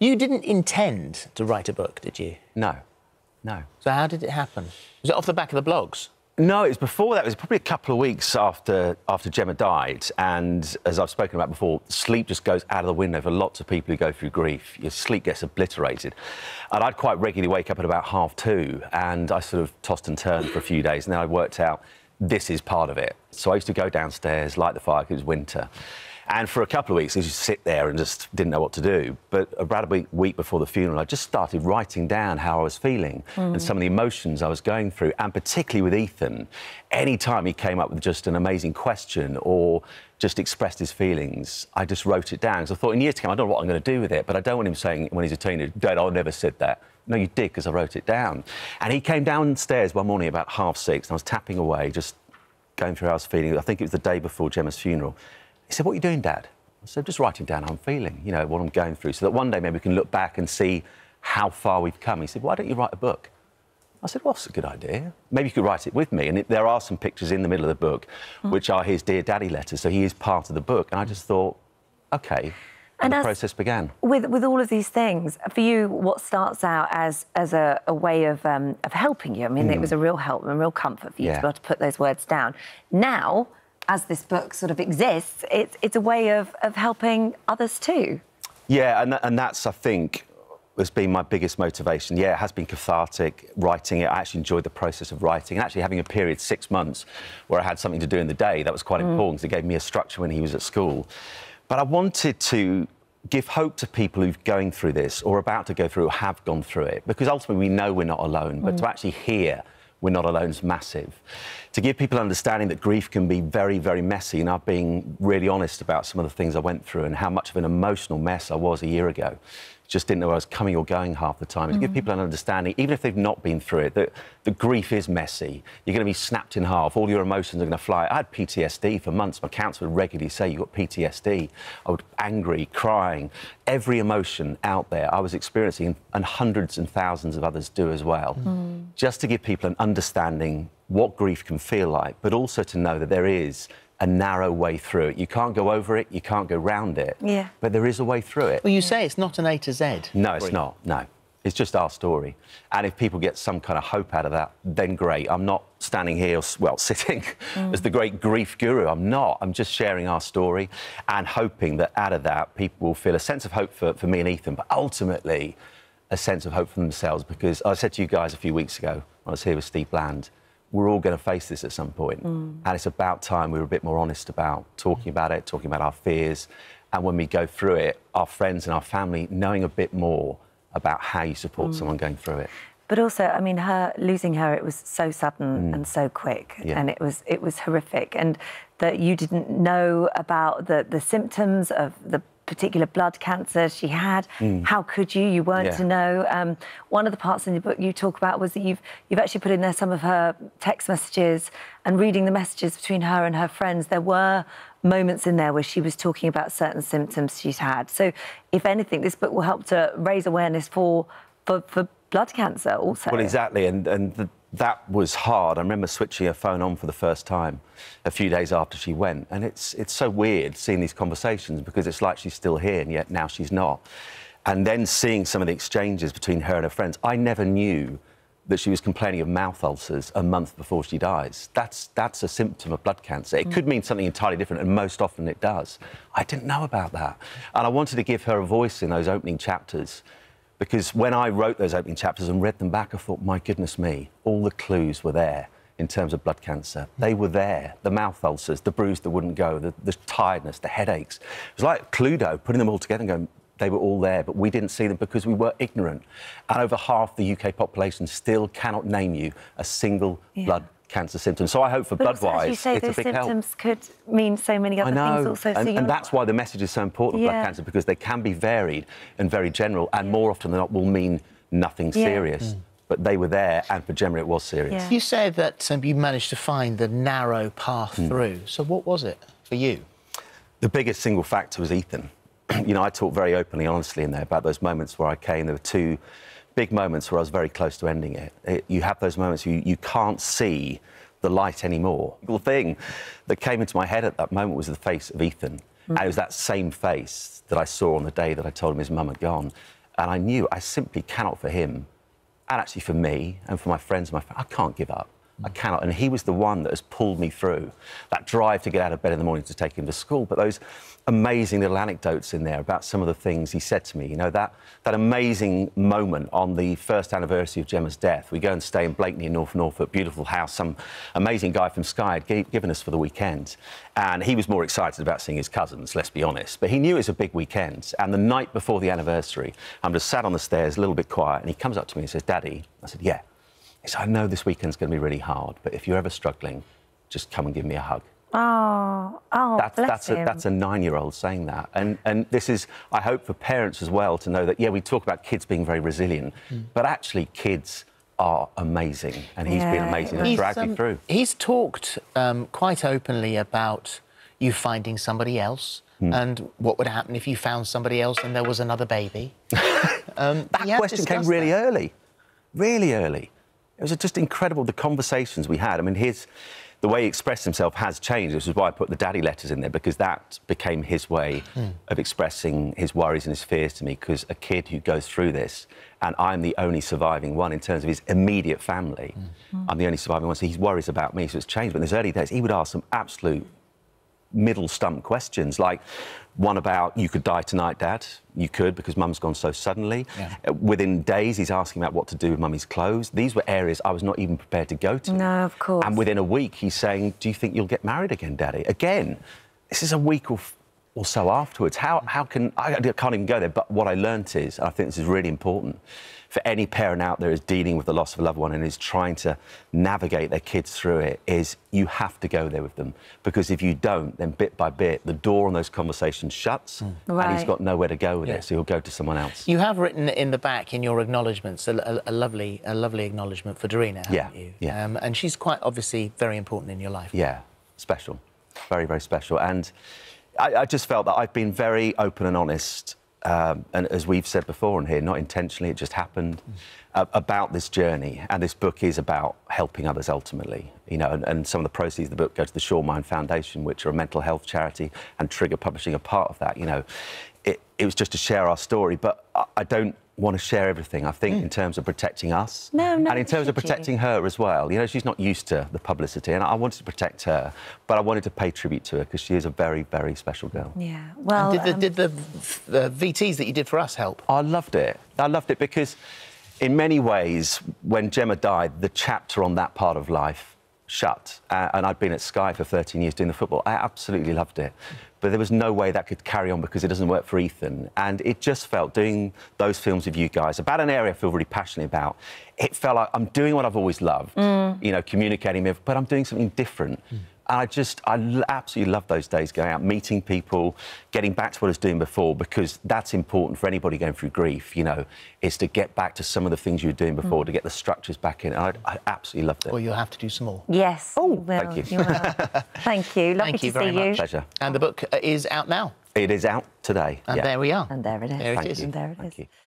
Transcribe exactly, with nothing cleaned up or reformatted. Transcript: You didn't intend to write a book, did you? No, no. So how did it happen? Was it off the back of the blogs? No, it was before that. It was probably a couple of weeks after after Gemma died, and as I've spoken about before, sleep just goes out of the window for lots of people who go through grief. Your sleep gets obliterated. And I'd quite regularly wake up at about half two, and I sort of tossed and turned for a few days, and then I worked out this is part of it. So I used to go downstairs, light the fire, because it was winter. And for a couple of weeks, I used to sit there and just didn't know what to do. But about a week, week before the funeral, I just started writing down how I was feeling mm. and some of the emotions I was going through, and particularly with Ethan. Any time he came up with just an amazing question or just expressed his feelings, I just wrote it down. So I thought, in years to come, I don't know what I'm going to do with it, but I don't want him saying, when he's a teenager, Dad, I never said that. No, you did, because I wrote it down. And he came downstairs one morning about half six, and I was tapping away, just going through how I was feeling. I think it was the day before Gemma's funeral. He said, what are you doing, Dad? I said, just writing down how I'm feeling, you know, what I'm going through, so that one day maybe we can look back and see how far we've come. He said, why don't you write a book? I said, well, that's a good idea. Maybe you could write it with me. And it, there are some pictures in the middle of the book, mm. which are his Dear Daddy letters, so he is part of the book. And I just thought, OK, and, and the process began. With, with all of these things, for you, what starts out as, as a, a way of, um, of helping you, I mean, mm. it was a real help and real comfort for you yeah. to be able to put those words down. Now, as this book sort of exists, it's, it's a way of, of helping others too. Yeah, and, and that's, I think, has been my biggest motivation. Yeah, it has been cathartic, writing it. I actually enjoyed the process of writing, and actually having a period, six months, where I had something to do in the day. That was quite mm. important, because it gave me a structure when he was at school. But I wanted to give hope to people who're going through this, or about to go through, or have gone through it, because ultimately we know we're not alone, but mm. to actually hear we're not alone is massive. To give people understanding that grief can be very, very messy, and I've been really honest about some of the things I went through and how much of an emotional mess I was a year ago. Just didn't know where I was coming or going half the time. Mm. To give people an understanding, even if they've not been through it, that the grief is messy. You're going to be snapped in half. All your emotions are going to fly. I had P T S D for months. My counsellor would regularly say, you've got P T S D. I was angry, crying. Every emotion out there I was experiencing, and hundreds and thousands of others do as well. Mm. Just to give people an understanding what grief can feel like, but also to know that there is a narrow way through it. You can't go over it, you can't go round it, yeah. but there is a way through it. Well, you say it's not an A to Z. No, it's not, no. It's just our story. And if people get some kind of hope out of that, then great. I'm not standing here, well, sitting mm. as the great grief guru. I'm not. I'm just sharing our story and hoping that out of that, people will feel a sense of hope for, for me and Ethan, but ultimately a sense of hope for themselves. Because I said to you guys a few weeks ago, when I was here with Steve Bland, we're all going to face this at some point. Mm. And it's about time we were a bit more honest about talking about it, talking about our fears. And when we go through it, our friends and our family knowing a bit more about how you support mm. someone going through it. But also, I mean, her losing her, it was so sudden mm. and so quick. Yeah. And it was it was horrific. And that you didn't know about the, the symptoms of the particular blood cancer she had. Mm. How could you? You weren't yeah. to know. Um, one of the parts in the book you talk about was that you've you've actually put in there some of her text messages, and reading the messages between her and her friends, there were moments in there where she was talking about certain symptoms she's had. So if anything, this book will help to raise awareness for for, for blood cancer also. Well, exactly. And, and the, that was hard. I remember switching her phone on for the first time a few days after she went. And it's, it's so weird seeing these conversations, because it's like she's still here and yet now she's not. And then seeing some of the exchanges between her and her friends, I never knew that she was complaining of mouth ulcers a month before she dies. That's, that's a symptom of blood cancer. It mm. could mean something entirely different, and most often it does. I didn't know about that. And I wanted to give her a voice in those opening chapters, because when I wrote those opening chapters and read them back, I thought, my goodness me, all the clues were there in terms of blood cancer. They were there, the mouth ulcers, the bruise that wouldn't go, the, the tiredness, the headaches. It was like Cluedo, putting them all together and going, they were all there, but we didn't see them because we were ignorant. And over half the U K population still cannot name you a single yeah. blood cancer symptom. So I hope for but Bloodwise, it's a big help. But as you say, those symptoms help. could mean so many other I know. things also. And, so and that's why the message is so important yeah. of blood cancer, because they can be varied and very general, and yeah. more often than not will mean nothing yeah. serious. Mm. But they were there, and for Gemma it was serious. Yeah. You say that um, you managed to find the narrow path mm. through. So what was it for you? The biggest single factor was Ethan. You know, I talk very openly, honestly in there about those moments where I came. There were two big moments where I was very close to ending it. it you have those moments where you, you can't see the light anymore. The thing that came into my head at that moment was the face of Ethan. Mm. And it was that same face that I saw on the day that I told him his mum had gone. And I knew I simply cannot for him, and actually for me, and for my friends and my family, I can't give up. I cannot. And he was the one that has pulled me through that drive to get out of bed in the morning to take him to school. But those amazing little anecdotes in there about some of the things he said to me, you know, that, that amazing moment on the first anniversary of Gemma's death. We go and stay in Blakeney in North Norfolk, beautiful house. Some amazing guy from Sky had given us for the weekend. And he was more excited about seeing his cousins, let's be honest. But he knew it was a big weekend. And the night before the anniversary, I'm just sat on the stairs, a little bit quiet, and he comes up to me and says, "Daddy." I said, "Yeah." He said, "I know this weekend's going to be really hard, but if you're ever struggling, just come and give me a hug." Oh, oh, that's, bless that's him. A, that's a nine-year-old saying that. And, and this is, I hope, for parents as well to know that, yeah, we talk about kids being very resilient, mm. but actually kids are amazing, and he's yeah, been amazing and dragged um, me through. He's talked um, quite openly about you finding somebody else mm. and what would happen if you found somebody else and there was another baby. um, that question came really that. early, really early. It was just incredible, the conversations we had. I mean, his, the way he expressed himself has changed, which is why I put the daddy letters in there, because that became his way mm. of expressing his worries and his fears to me, because a kid who goes through this, and I'm the only surviving one in terms of his immediate family, mm. I'm the only surviving one, so he worries about me, so it's changed. But in his early days, he would ask some absolute middle stump questions, like one about, "You could die tonight, Dad." You could, because Mum's gone so suddenly. Yeah. Uh, within days, he's asking about what to do with Mummy's clothes. These were areas I was not even prepared to go to. No, of course. And within a week, he's saying, "Do you think you'll get married again, Daddy?" Again, this is a week or, or so afterwards. How, how can... I, I can't even go there, but what I learnt is, and I think this is really important, for any parent out there who's dealing with the loss of a loved one and is trying to navigate their kids through it, is you have to go there with them. Because if you don't, then bit by bit, the door on those conversations shuts mm. right. and he's got nowhere to go with yeah. it, so he'll go to someone else. You have written in the back, in your acknowledgements, a, a, a lovely a lovely acknowledgement for Darina, haven't yeah. you? Yeah. Um, and she's quite obviously very important in your life. Yeah, special. Very, very special. And I, I just felt that I've been very open and honest Um, and as we've said before on here, not intentionally, it just happened, mm. uh, about this journey. And this book is about helping others ultimately, you know, and, and some of the proceeds of the book go to the Shawmind Foundation, which are a mental health charity, and Trigger Publishing are part of that, you know. It, it was just to share our story, but I, I don't want to share everything, I think, mm. in terms of protecting us. No, no, and in terms of protecting you. her as well. You know, she's not used to the publicity, and I wanted to protect her, but I wanted to pay tribute to her because she is a very, very special girl. Yeah, well... And did um... the, did the, the V Ts that you did for us help? I loved it. I loved it because, in many ways, when Gemma died, the chapter on that part of life shut, uh, and I'd been at Sky for thirteen years doing the football. I absolutely loved it. But there was no way that could carry on because it doesn't work for Ethan. And it just felt, doing those films with you guys, about an area I feel really passionate about, it felt like I'm doing what I've always loved, mm. you know, communicating with, but I'm doing something different. Mm. And I just, I absolutely love those days going out, meeting people, getting back to what I was doing before, because that's important for anybody going through grief, you know, is to get back to some of the things you were doing before, mm. to get the structures back in. And I, I absolutely loved it. Well, you'll have to do some more. Yes. Oh, thank you. you thank you. Lovely thank you to very see much. you. Pleasure. And the book is out now. It is out today. And yeah. there we are. And there it is. There it thank is. You. And there it thank is. You.